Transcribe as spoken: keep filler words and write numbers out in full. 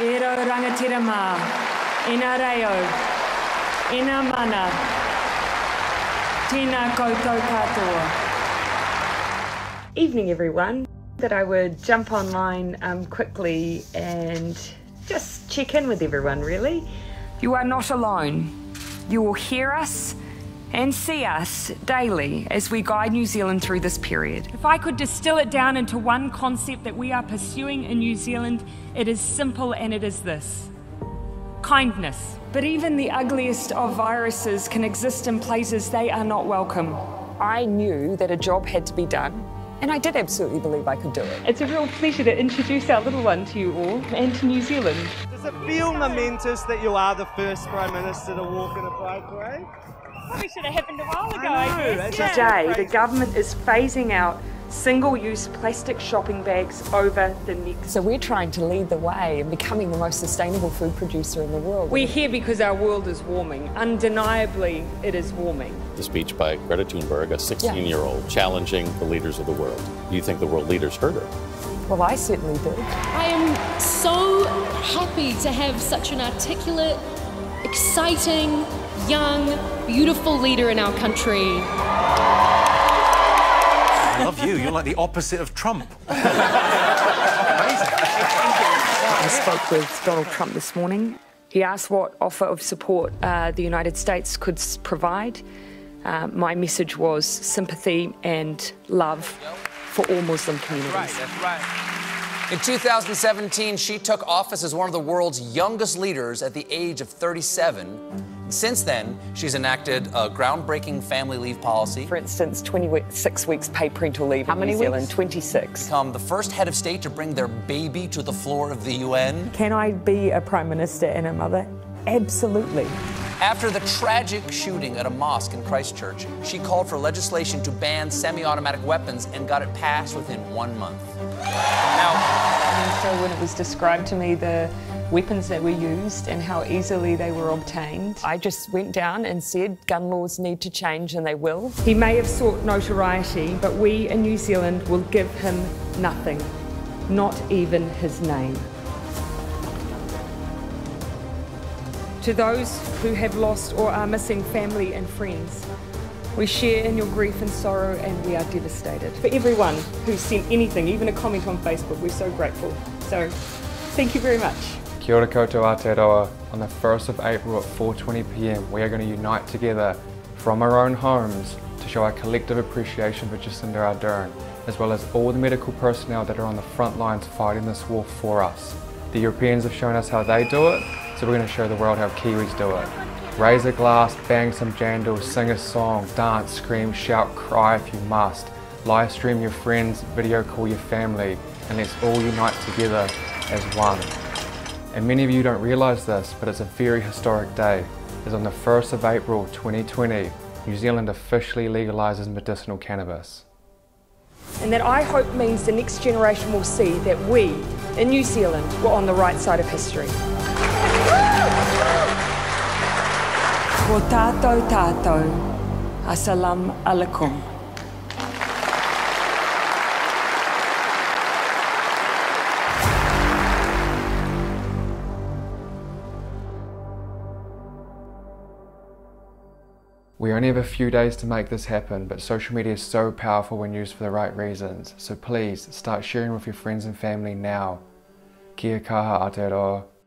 E rau rangatira mā, Inarayo Inamana Tina koutou katoa. Evening everyone. That I would jump online um, quickly and just check in with everyone really. You are not alone. You will hear us and see us daily as we guide New Zealand through this period. If I could distill it down into one concept that we are pursuing in New Zealand, it is simple and it is this: kindness. But even the ugliest of viruses can exist in places they are not welcome. I knew that a job had to be done, and I did absolutely believe I could do it. It's a real pleasure to introduce our little one to you all and to New Zealand. Does it feel momentous that you are the first Prime Minister to walk in a bike parade? Probably should have happened a while ago, I, I guess. Yeah. Today, the government is phasing out single-use plastic shopping bags over the next. So we're trying to lead the way in becoming the most sustainable food producer in the world. We're here because our world is warming. Undeniably, it is warming. The speech by Greta Thunberg, a sixteen-year-old, yeah, challenging the leaders of the world. Do you think the world leaders heard her? Well, I certainly do. I am so happy to have such an articulate, exciting, young, beautiful leader in our country. I love you. You're like the opposite of Trump. Amazing. I spoke with Donald Trump this morning. He asked what offer of support uh, the United States could provide. Uh, my message was sympathy and love for all Muslim communities. That's right, that's right. In two thousand seventeen, she took office as one of the world's youngest leaders at the age of thirty-seven. Since then, she's enacted a groundbreaking family leave policy. For instance, twenty-six weeks paid parental leave. How in many New Zealand, weeks? twenty-six. Become the first head of state to bring their baby to the floor of the U N. Can I be a Prime Minister and a mother? Absolutely. After the tragic shooting at a mosque in Christchurch, she called for legislation to ban semi-automatic weapons and got it passed within one month. Now, and so when it was described to me, the weapons that were used and how easily they were obtained. I just went down and said gun laws need to change, and they will. He may have sought notoriety, but we in New Zealand will give him nothing, not even his name. To those who have lost or are missing family and friends, we share in your grief and sorrow, and we are devastated. For everyone who sent anything, even a comment on Facebook, we're so grateful. So, thank you very much. Kia ora koutou Aotearoa. On the first of April at four twenty p m, we are going to unite together from our own homes to show our collective appreciation for Jacinda Ardern, as well as all the medical personnel that are on the front lines fighting this war for us. The Europeans have shown us how they do it, so we're going to show the world how Kiwis do it. Raise a glass, bang some jandals, sing a song, dance, scream, shout, cry if you must. Live stream your friends, video call your family, and let's all unite together as one. And many of you don't realise this, but it's a very historic day, as on the first of April twenty twenty, New Zealand officially legalises medicinal cannabis. And that, I hope, means the next generation will see that we, in New Zealand, were on the right side of history. Ko tātou tātou, assalamu alaikum. We only have a few days to make this happen, but social media is so powerful when used for the right reasons. So please, start sharing with your friends and family now. Kia kaha Aotearoa.